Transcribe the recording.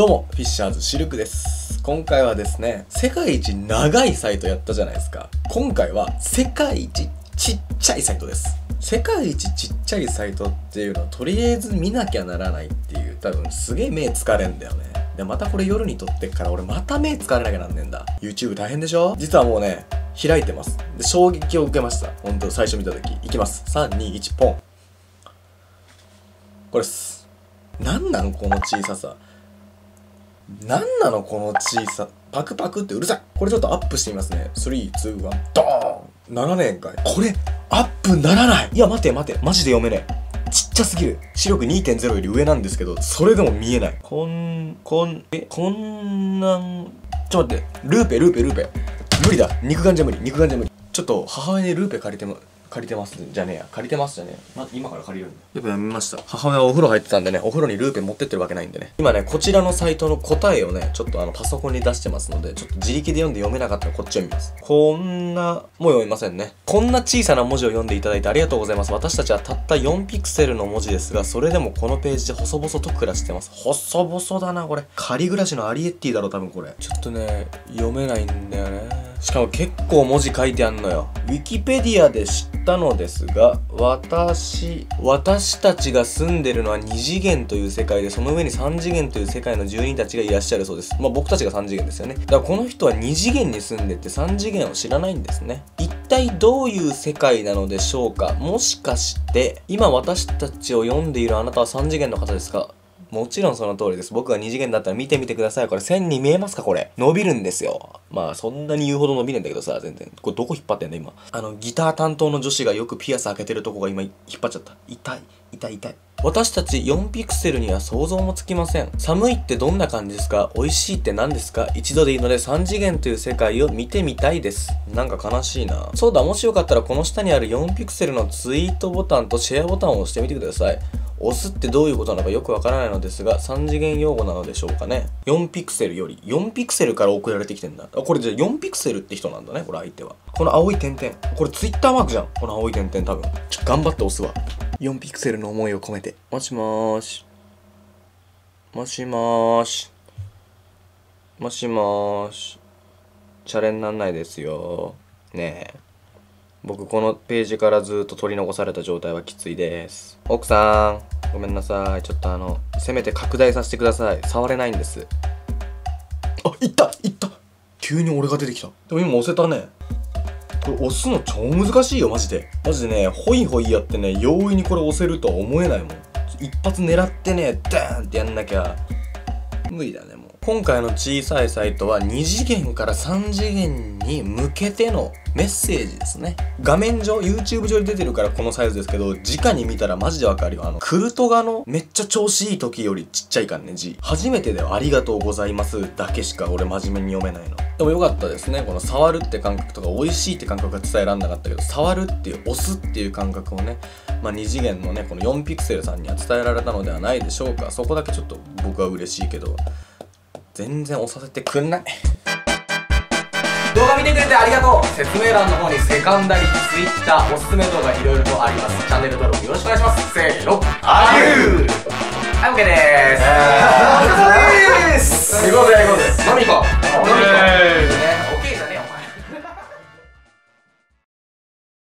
どうも、フィッシャーズシルクです。今回はですね、世界一長いサイトやったじゃないですか。今回は世界一ちっちゃいサイトです。世界一ちっちゃいサイトっていうのをとりあえず見なきゃならないっていう、多分すげえ目疲れんだよね。で、またこれ夜に撮ってっから俺また目疲れなきゃなんねんだ。YouTube 大変でしょ？実はもうね、開いてます。で、衝撃を受けました。ほんと、最初見た時。いきます。3、2、1、ポン。これっす。なんなんこの小ささ。なんなのこの小さ、パクパクってうるさい。これちょっとアップしてみますね。3、2、1、ドーン！ 7 年かい。これ、アップならない。いや、待て。マジで読めねえ。ちっちゃすぎる。視力 2.0 より上なんですけど、それでも見えない。こんなん、ちょっと待って。ルーペ。無理だ。肉眼じゃ無理。ちょっと、母親にルーペ借りてますじゃねえや、今から借りるんだ。やっぱやめました。母親お風呂入ってたんでね、お風呂にルーペ持ってってるわけないんでね。今ね、こちらのサイトの答えをね、ちょっとパソコンに出してますので、ちょっと自力で読んで読めなかったらこっちを見ます。こんな、もう読みませんね。こんな小さな文字を読んでいただいてありがとうございます。私たちはたった4ピクセルの文字ですが、それでもこのページで細々と暮らしてます。細々だな、これ。仮暮らしのアリエッティだろ、多分これ。ちょっとね、読めないんだよね。しかも結構文字書いてあんのよ。ウィキペディアで知ったのですが、私たちが住んでるのは2次元という世界で、その上に3次元という世界の住人たちがいらっしゃるそうです。まあ僕たちが3次元ですよね。だからこの人は2次元に住んでて3次元を知らないんですね。一体どういう世界なのでしょうか？もしかして、今私たちを読んでいるあなたは3次元の方ですか？もちろんその通りです。僕が2次元だったら見てみてください。これ線に見えますかこれ。伸びるんですよ。まあそんなに言うほど伸びないんだけどさ、全然。これどこ引っ張ってんだ今。ギター担当の女子がよくピアス開けてるとこが今引っ張っちゃった。痛い。私たち4ピクセルには想像もつきません。寒いってどんな感じですか？美味しいって何ですか？一度でいいので3次元という世界を見てみたいです。なんか悲しいな。そうだ、もしよかったらこの下にある4ピクセルのツイートボタンとシェアボタンを押してみてください。押すってどういうことなのかよくわからないのですが、3次元用語なのでしょうかね。4ピクセルより、4ピクセルから送られてきてんだ。あ、これじゃあ4ピクセルって人なんだね、これ相手は。この青い点々。これツイッターマークじゃん。この青い点々多分。ちょっと頑張って押すわ。4ピクセルの思いを込めて。もしもーし。チャレンなんないですよ。ねえ。僕このページからずっと取り残された状態はきついです。奥さん、ごめんなさい。ちょっとせめて拡大させてください。触れないんです。あ、いった急に俺が出てきた。でも今押せたね。これ押すの超難しいよ、マジで。マジでね、ホイホイやってね、容易にこれ押せるとは思えないもん。一発狙ってね、ダーンってやんなきゃ、無理だね、もう。今回の小さいサイトは2次元から3次元に向けてのメッセージですね。画面上、YouTube 上に出てるからこのサイズですけど、直に見たらマジでわかるよ。クルトガのめっちゃ調子いい時よりちっちゃいからね、字。初めてではありがとうございますだけしか俺真面目に読めないの。でもよかったですね。この触るって感覚とか美味しいって感覚が伝えられなかったけど、触るっていう、押すっていう感覚をね、まあ2次元のね、この4ピクセルさんには伝えられたのではないでしょうか。そこだけちょっと僕は嬉しいけど、全然押させてくんない。動画見てくれてありがとう。説明欄の方にセカンダリ、ツイッター、おすすめ動画いろいろとあります。チャンネル登録よろしくお願いします。せーの、アデュー。はい、OK でーす。行こうぜ。飲み行こう。